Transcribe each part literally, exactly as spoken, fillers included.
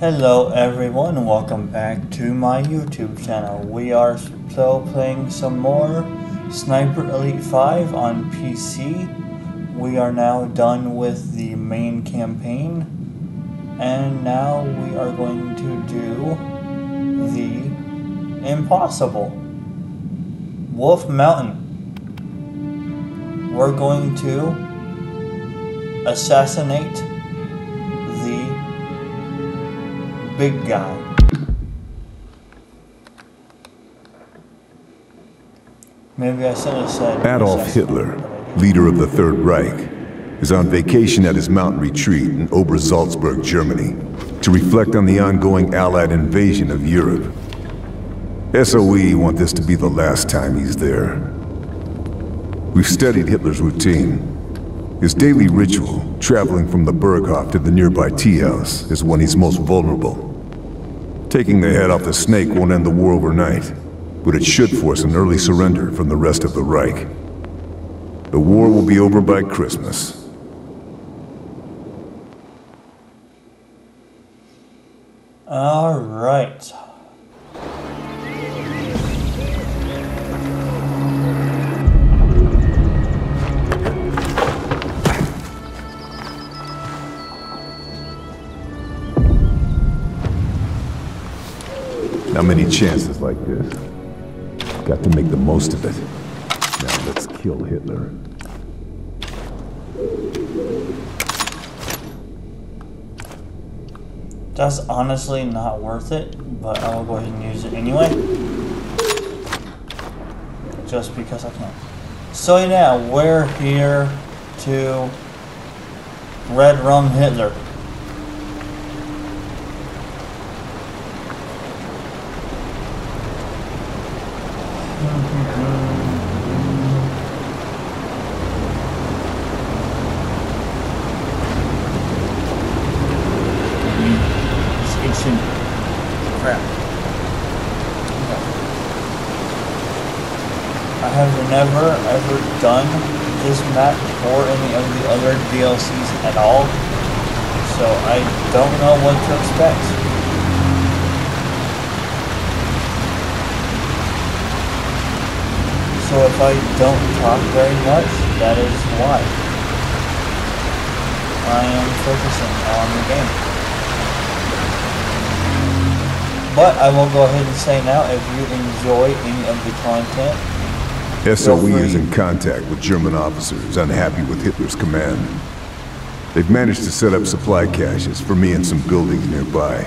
Hello everyone, welcome back to my YouTube channel. We are still playing some more Sniper Elite five on P C. We are now done with the main campaign, and now we are going to do the impossible. Wolf Mountain. We're going to assassinate the big guy. Maybe I should have said Adolf Hitler, leader of the Third Reich, is on vacation at his mountain retreat in Ober Salzburg, Germany, to reflect on the ongoing Allied invasion of Europe. S O E want this to be the last time he's there. We've studied Hitler's routine. His daily ritual, traveling from the Berghof to the nearby tea house, is when he's most vulnerable. Taking the head off the snake won't end the war overnight, but it should force an early surrender from the rest of the Reich. The war will be over by Christmas. All right. Not many chances like this. Got to make the most of it. Now let's kill Hitler. That's honestly not worth it, but I'll go ahead and use it anyway. Just because I can. So yeah, we're here to Red Rum Hitler. Done this map or any of the other D L Cs at all, so I don't know what to expect. So if I don't talk very much, that is why. I am focusing on the game. But I will go ahead and say now, if you enjoy any of the content, S O E is in contact with German officers unhappy with Hitler's command. They've managed to set up supply caches for me in some buildings nearby.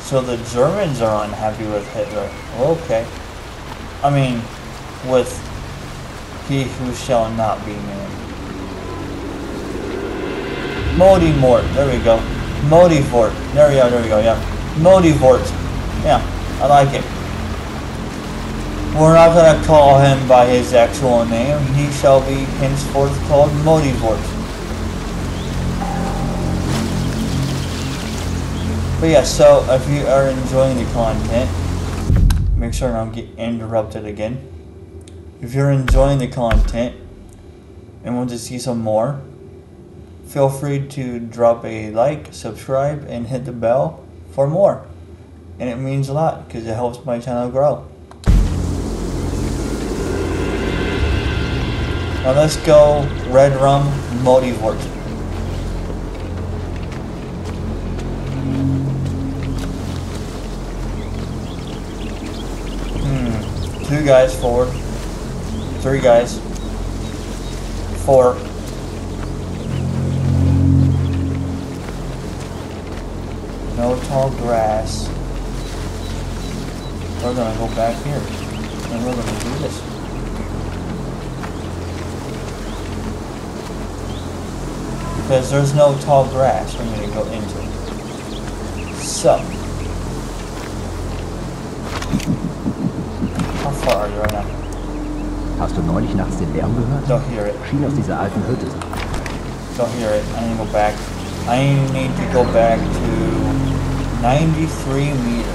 So the Germans are unhappy with Hitler. Okay. I mean, with he who shall not be named. Modivort. There we go. Modivort. There we go. There we go. Yeah. Modivort. Yeah. I like it. We're not going to call him by his actual name. He shall be henceforth called Modivort. But yeah, so if you are enjoying the content, make sure I don't get interrupted again. If you're enjoying the content and want to see some more, feel free to drop a like, subscribe, and hit the bell for more. And it means a lot because it helps my channel grow. Now let's go Red Rum Modivort. Hmm. Two guys forward. Three guys. Four. No tall grass. We're gonna go back here. And we're gonna do this. Because there's no tall grass we're going to go into. So. How far are you right now? Hast du neulich nachts den Lärm gehört? Don't hear it. Schien aus dieser alten Hütte. Don't hear it. I need to go back. I need to go back to ninety-three meters.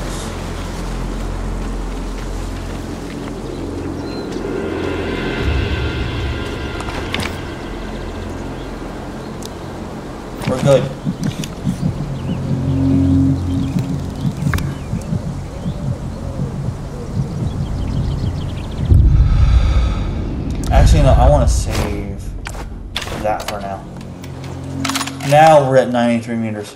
We're good. Actually, no, I want to save that for now. Now we're at ninety-three meters.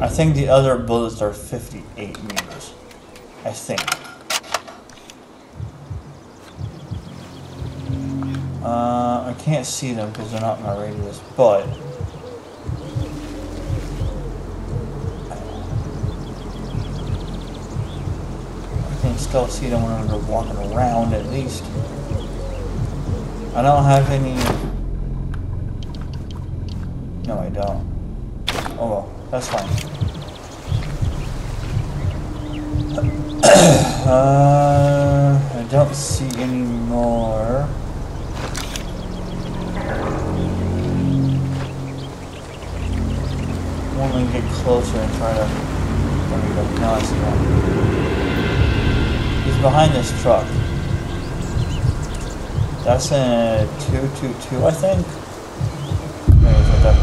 I think the other bullets are fifty-eight meters. I think. Uh, I can't see them because they're not in my radius, but I can still see them when they're walking around at least. I don't have any. No, I don't. Oh well, that's fine. uh, I don't see any more. Only get closer and try to. There we go. Now I see one. He's behind this truck. That's a two two two, I think. Maybe it's like that.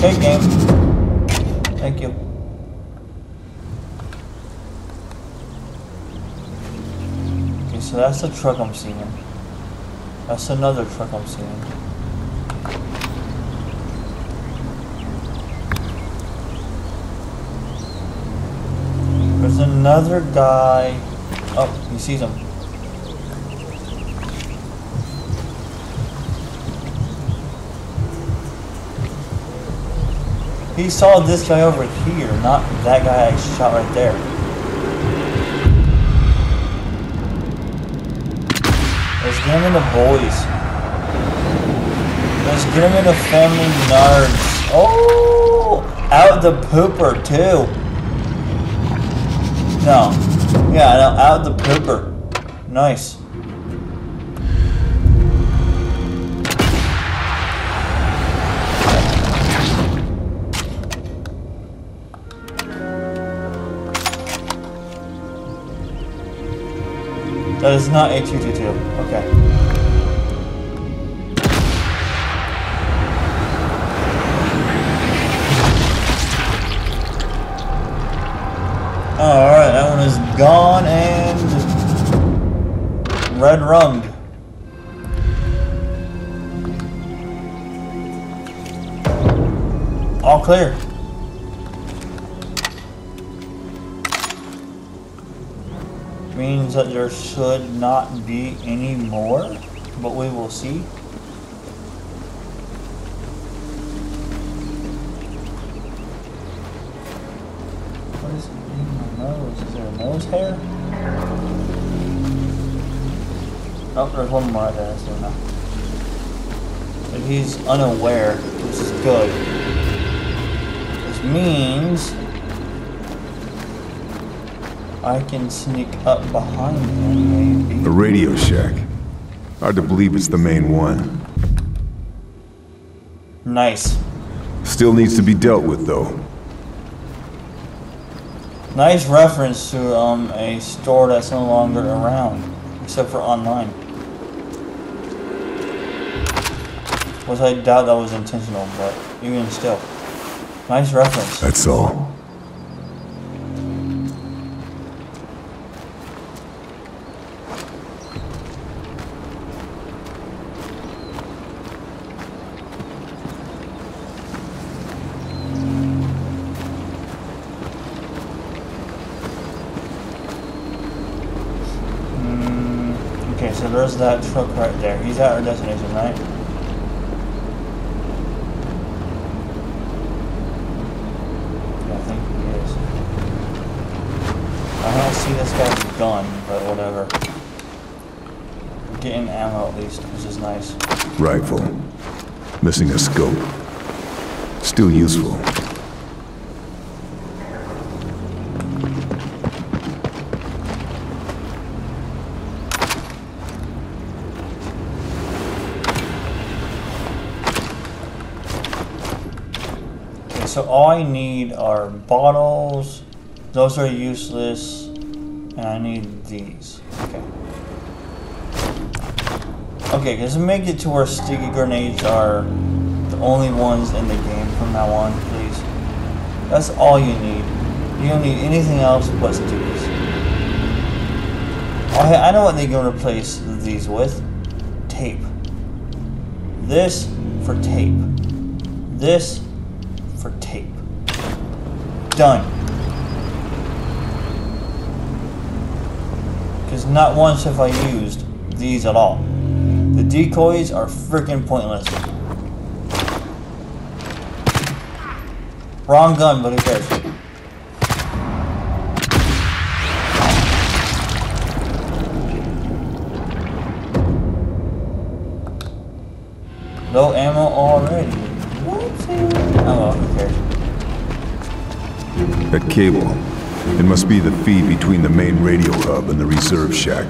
Okay, game. Thank you. Okay, so that's the truck I'm seeing. That's another truck I'm seeing. There's another guy. Oh, he sees him. He saw this guy over here, not that guy I shot right there. Let's get him in the boys. Let's get him in the family nerds. Oh! Out the pooper, too. No. Yeah, no, out the pooper. Nice. That is not a two two two. Okay. Alright, that one is gone and red rummed. All clear. Means that there should not be any more, but we will see. What is in my nose? Is there a nose hair? Oh, there's one more right there. That's there now. But he's unaware, which is good. This means I can sneak up behind him, maybe. The Radio Shack. Hard to believe it's the main one. Nice. Still needs to be dealt with, though. Nice reference to um a store that's no longer around, except for online. Which I doubt that was intentional, but even still, nice reference. That's all. There's that truck right there. He's at our destination, right? Yeah, I think he is. I don't see this guy's gun, but whatever. Getting ammo at least, which is nice. Rifle. Missing a scope. Still useful. so all I need are bottles. Those are useless. And I need these. Okay. Okay, because it make it to where sticky grenades are the only ones in the game from now on, please. That's all you need. You don't need anything else but stickies. Okay, I know what they're going to replace these with. Tape. This for tape. This for tape. Done. Because not once have I used these at all. The decoys are freaking pointless. Wrong gun, but who cares? Low ammo already. Whoopsie. Oh, who cares? That cable. It must be the feed between the main radio hub and the reserve shack.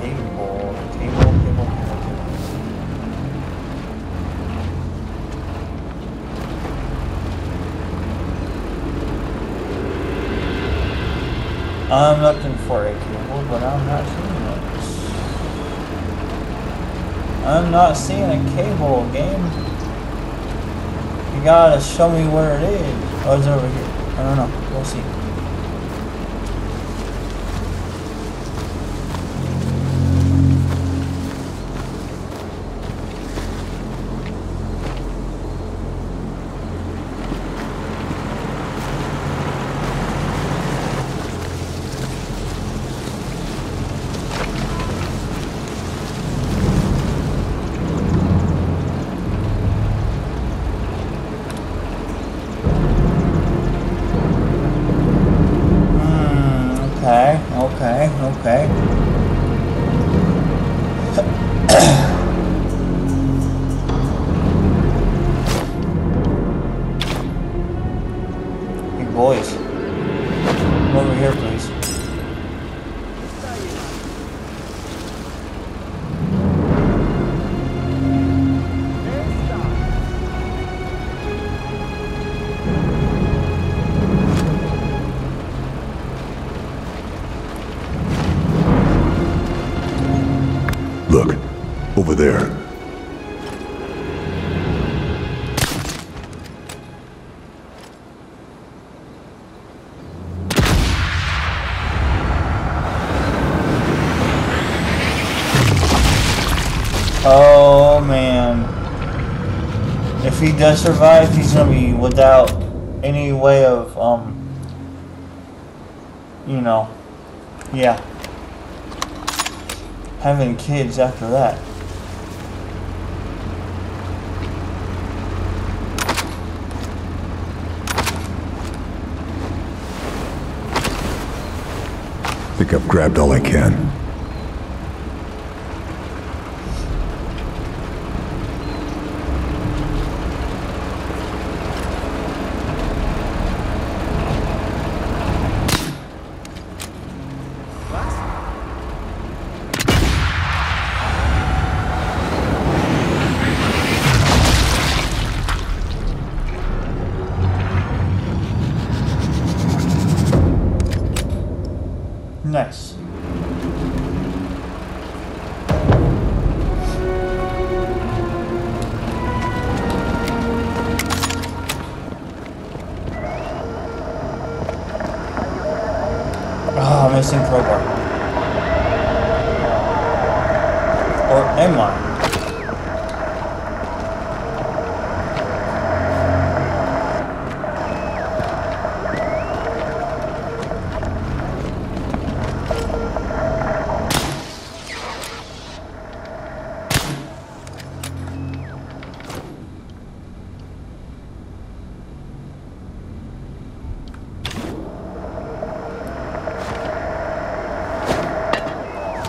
Cable, cable, cable, cable. I'm looking for a cable, but I'm not seeing it. I'm not seeing a cable, game. You gotta show me where it is. Oh, it's over here. I don't know. We'll see. There. Oh man. If he does survive, he's gonna be without any way of um you know yeah having kids after that. I think I've grabbed all I can.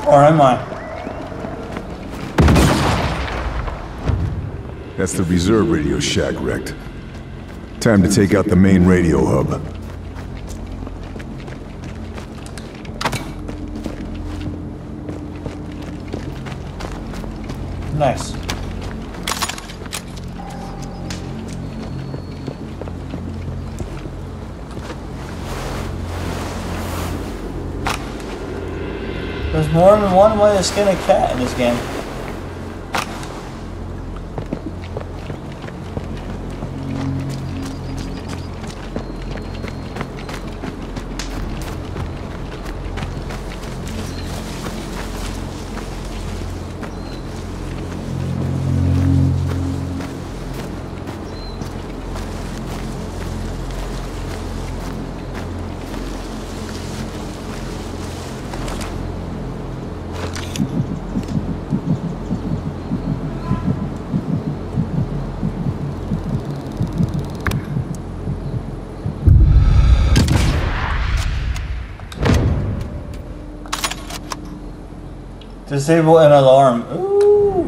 Or am I? That's the reserve radio shack wrecked. Time to take out the main radio hub. Nice. There's more than one way to skin a cat in this game. Disable an alarm. Ooh.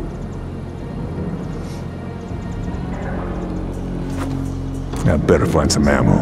I better find some ammo.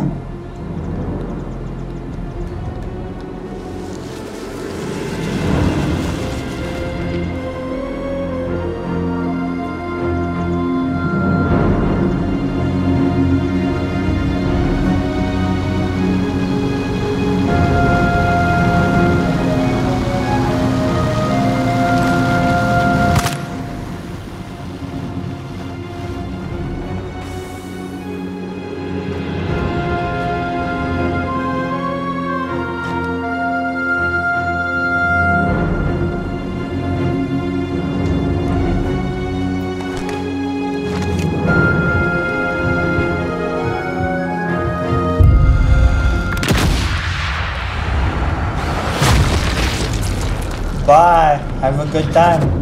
Have a good time.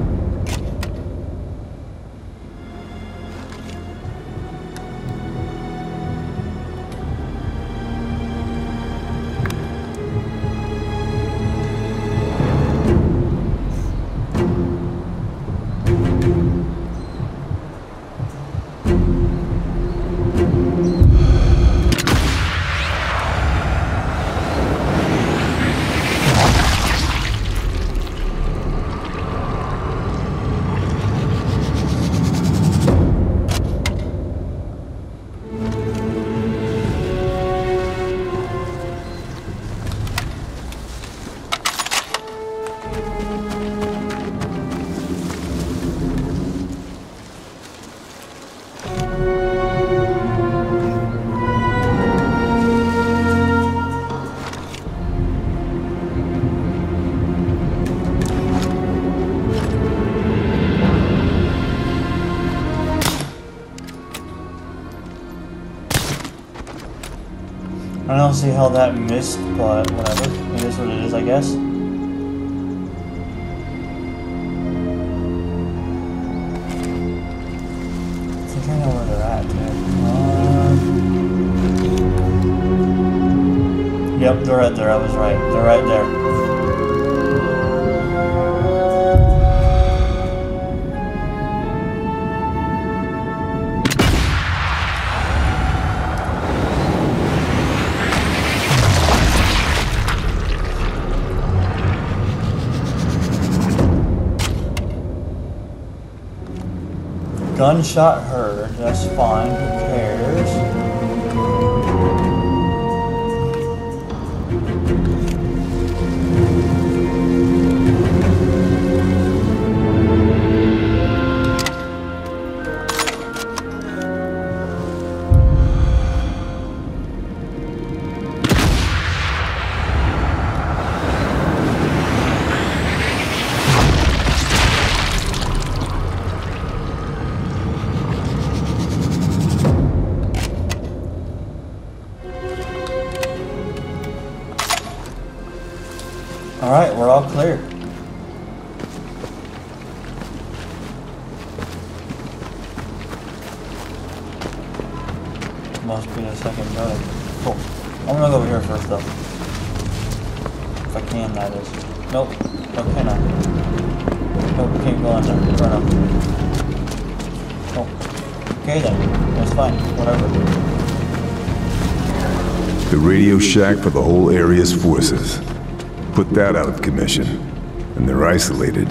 I don't see how that missed, but whatever. It is what it is, I guess. I think I know where they're at, dude. Um, yep, they're right there. I was right. They're right there. Gunshot heard, that's fine, who cares? Alright, we're all clear. Must be the second building. Cool. I'm gonna go over here first though. If I can, that is. Nope. Okay, no. Nope, can't go in there. Fair enough. Cool. Okay then. That's fine. Whatever. The Radio Shack for the whole area's forces. Put that out of commission, and they're isolated.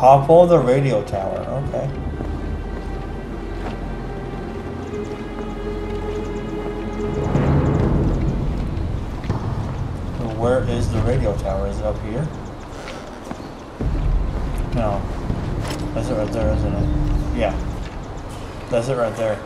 Topple the radio tower, okay. So where is the radio tower? Is it up here? No. That's it right there, isn't it? Yeah. That's it right there.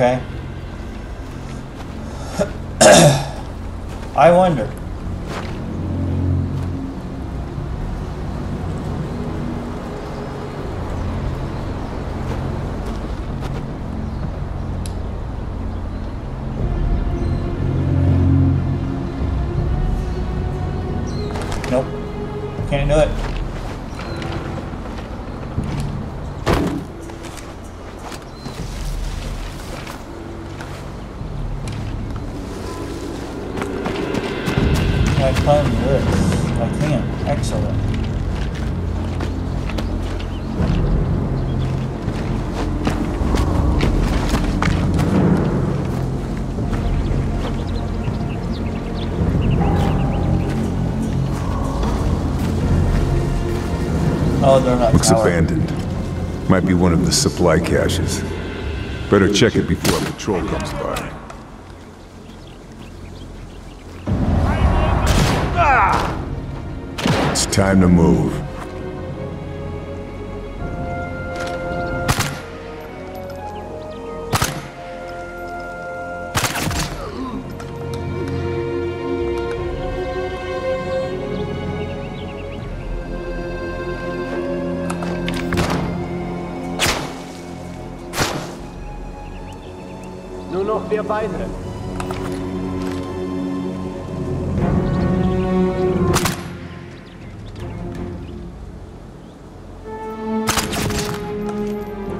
Okay. I wonder. Nope. Can't do it. Looks abandoned. Might be one of the supply caches. Better check it before a patrol comes by. It's time to move.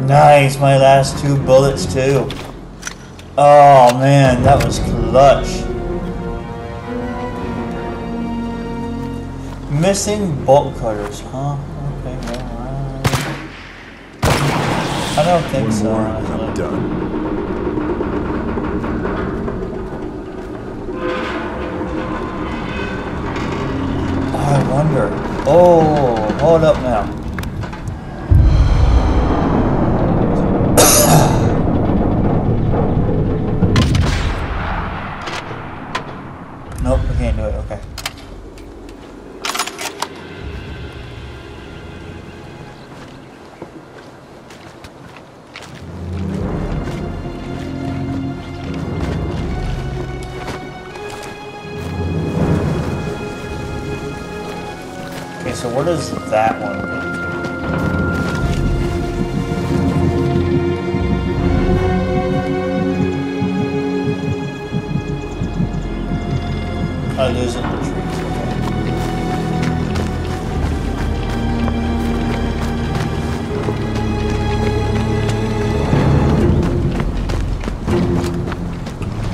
Nice, my last two bullets too. Oh man, that was clutch. Missing bolt cutters, huh? Okay, well, I don't think so. I'm done. I wonder. Oh, hold up now. Nope, I can't do it. Okay. So what is that one? I lose it in the trees.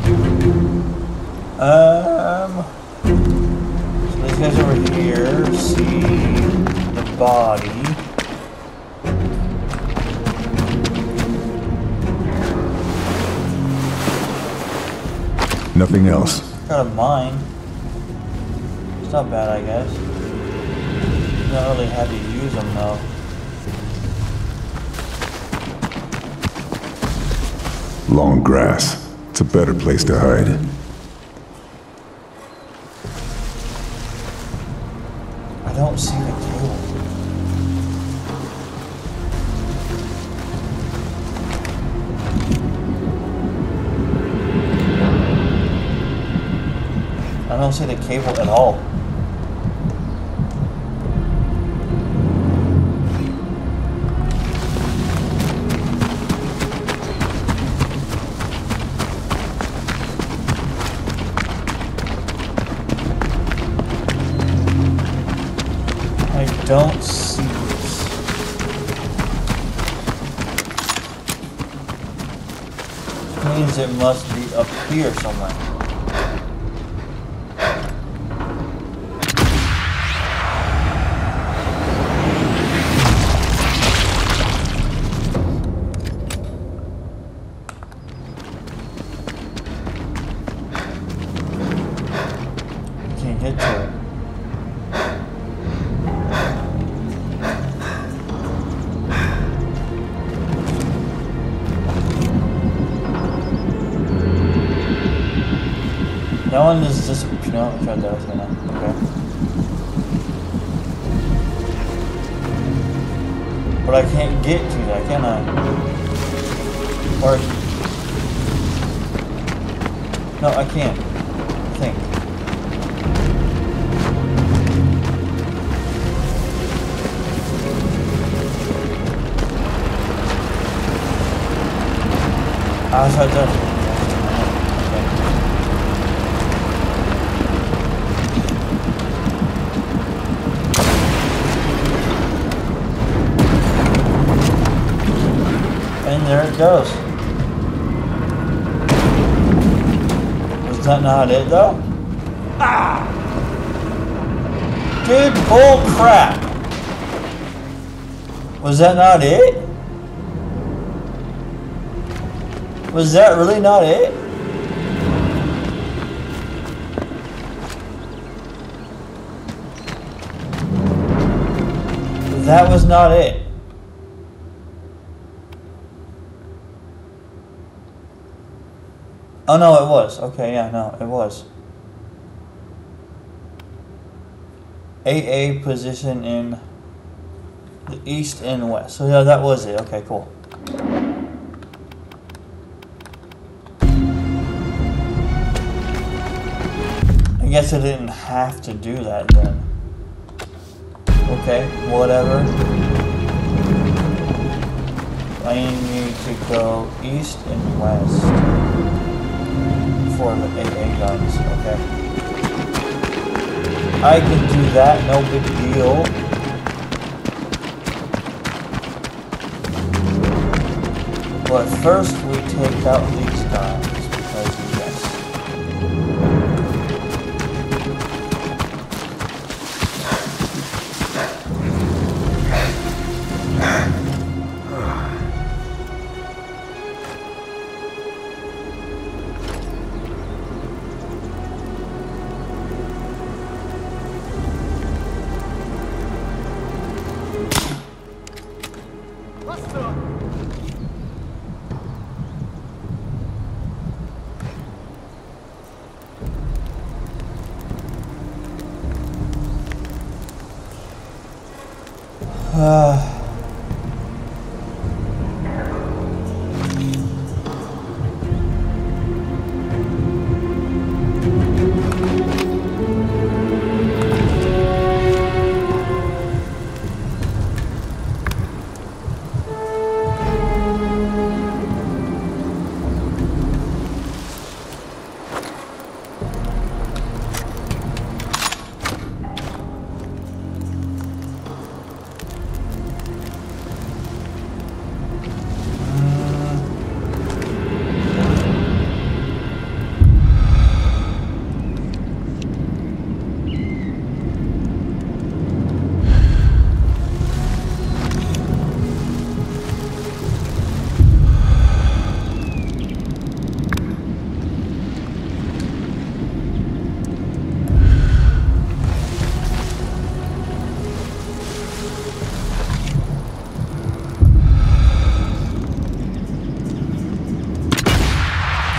Okay. Um. So these guys over here see the body. Nothing else. Got a mine. It's not bad, I guess. Not really had to use them though. Long grass. It's a better place to hide. I don't see the cable. I don't see the cable at all. means it must be up here somewhere. Can't get to it. That one is just, no, I tried that was gonna, okay. But I can't get to that, can I? Or, no, I can't, I think. I tried that. There it goes. Was that not it though? Ah! Dude, bull crap! Was that not it? Was that really not it? That was not it. Oh no, it was. Okay, yeah, no, it was. A A position in the east and west. So yeah, that was it. Okay, cool. I guess I didn't have to do that then. Okay, whatever. I need to go east and west. For the A A guns, okay. I can do that, no big deal. But first we take out these guys because yes.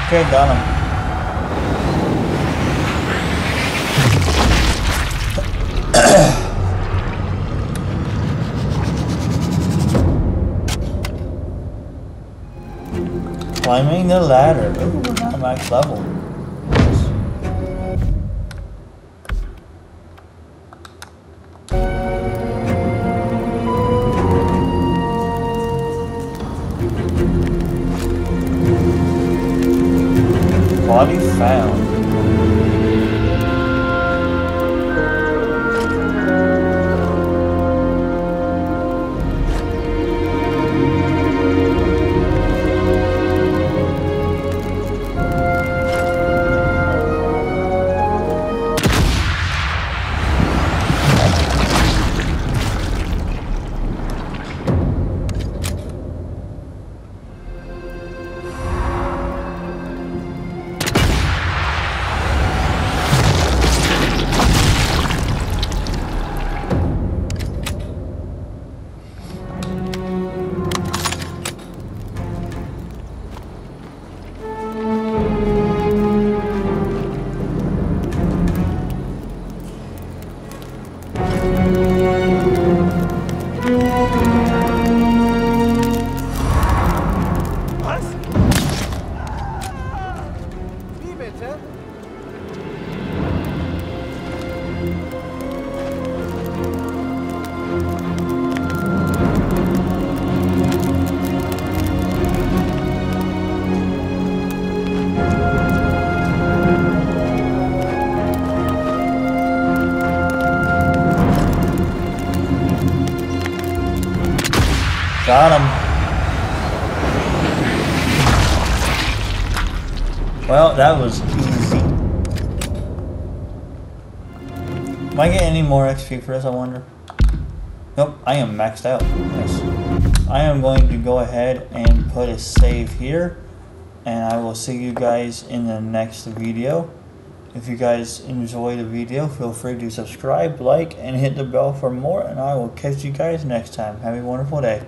Okay, got him. Climbing the ladder. Ooh, we're not at max level. Body found. bitte. Got him. Well, that was easy. Am I getting any more X P for this, I wonder? Nope, I am maxed out. Nice. I am going to go ahead and put a save here. And I will see you guys in the next video. If you guys enjoy the video, feel free to subscribe, like, and hit the bell for more. And I will catch you guys next time. Have a wonderful day.